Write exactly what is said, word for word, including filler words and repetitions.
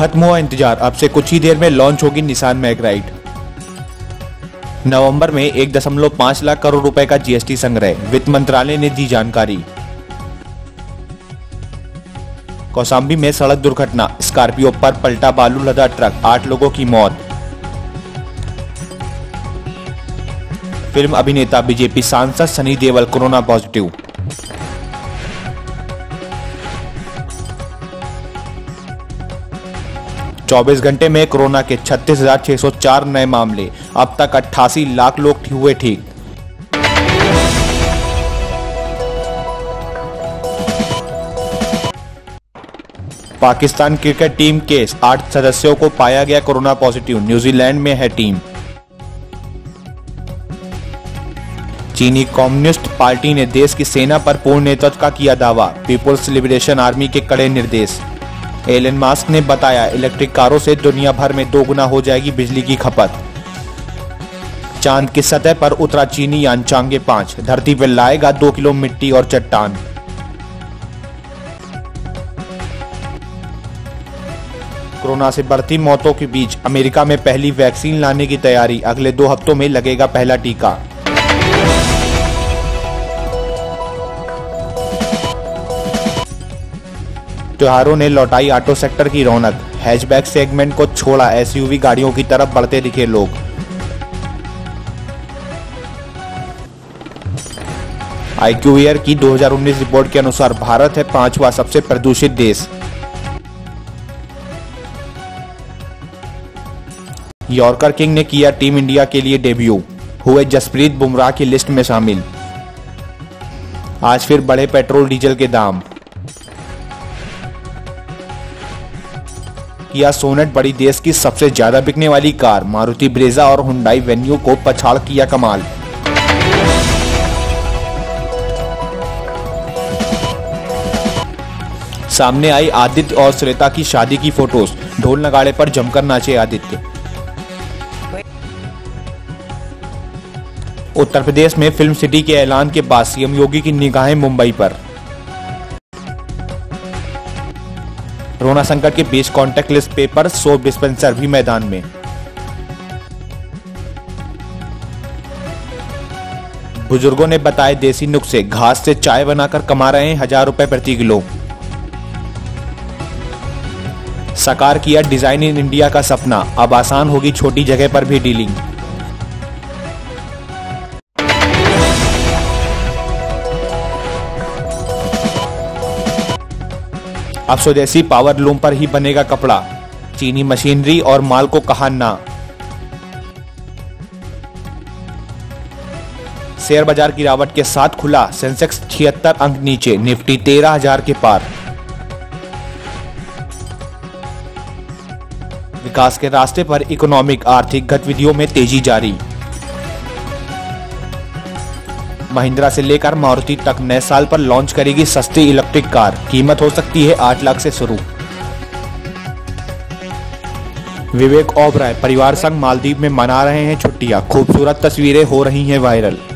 खत्म हुआ इंतजार, अब से कुछ ही देर में लॉन्च होगी निसान मैग राइड। नवंबर में एक दशमलव पांच लाख करोड़ रुपए का जीएसटी संग्रह, वित्त मंत्रालय ने दी जानकारी। कौशाम्बी में सड़क दुर्घटना, स्कॉर्पियो पर पलटा बालू लदा ट्रक, आठ लोगों की मौत। फिल्म अभिनेता बीजेपी सांसद सनी देओल कोरोना पॉजिटिव। चौबीस घंटे में कोरोना के छत्तीस हज़ार छह सौ चार नए मामले, अब तक अट्ठासी लाख लोग हुए ठीक। पाकिस्तान क्रिकेट टीम केस, आठ सदस्यों को पाया गया कोरोना पॉजिटिव, न्यूजीलैंड में है टीम। चीनी कम्युनिस्ट पार्टी ने देश की सेना पर पूर्ण नेतृत्व का किया दावा, पीपुल्स लिबरेशन आर्मी के कड़े निर्देश। एलन मास्क ने बताया, इलेक्ट्रिक कारों से दुनिया भर में दो गुना हो जाएगी बिजली की खपत। चांद की सतह पर उतरा चीनी यान चांगे पांच, धरती पर लाएगा दो किलो मिट्टी और चट्टान। कोरोना से बढ़ती मौतों के बीच अमेरिका में पहली वैक्सीन लाने की तैयारी, अगले दो हफ्तों में लगेगा पहला टीका। त्योहारों ने लौटाई ऑटो सेक्टर की रौनक, हैचबैक सेगमेंट को छोड़ा, एसयूवी गाड़ियों की तरफ बढ़ते दिखे लोग। आईक्यू एयर की दो हज़ार उन्नीस रिपोर्ट के अनुसार भारत है पांचवा सबसे प्रदूषित देश। यॉर्कर किंग ने किया टीम इंडिया के लिए डेब्यू, हुए जसप्रीत बुमराह की लिस्ट में शामिल। आज फिर बढ़े पेट्रोल डीजल के दाम, किया सोनेट बड़ी देश की सबसे ज्यादा बिकने वाली कार, मारुति ब्रेजा और हुंडई वेन्यू को पछाड़ किया कमाल। सामने आई आदित्य और श्वेता की शादी की फोटोज, ढोल नगाड़े पर जमकर नाचे आदित्य। उत्तर प्रदेश में फिल्म सिटी के ऐलान के बाद सीएम योगी की निगाहें मुंबई पर। कोरोना संकट के बीच contact list paper, soap dispenser भी मैदान में। बुजुर्गों ने बताए देसी नुस्खे, घास से चाय बनाकर कमा रहे हैं हजार रुपए प्रति किलो। साकार किया डिजाइन इन इंडिया का सपना, अब आसान होगी छोटी जगह पर भी डीलिंग। अब स्वदेशी पावर लूम पर ही बनेगा कपड़ा, चीनी मशीनरी और माल को कहा ना। शेयर बाजार गिरावट के साथ खुला, सेंसेक्स छिहत्तर अंक नीचे, निफ्टी तेरह हजार के पार। विकास के रास्ते पर इकोनॉमिक आर्थिक गतिविधियों में तेजी जारी। महिंद्रा से लेकर मारुति तक नए साल पर लॉन्च करेगी सस्ती इलेक्ट्रिक कार, कीमत हो सकती है आठ लाख से शुरू। विवेक ओबराय परिवार संग मालदीव में मना रहे हैं छुट्टियां, खूबसूरत तस्वीरें हो रही हैं वायरल।